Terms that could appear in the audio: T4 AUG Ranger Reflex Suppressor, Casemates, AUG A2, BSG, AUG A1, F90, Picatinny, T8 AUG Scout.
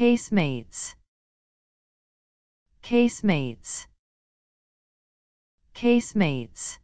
Casemates, casemates, casemates.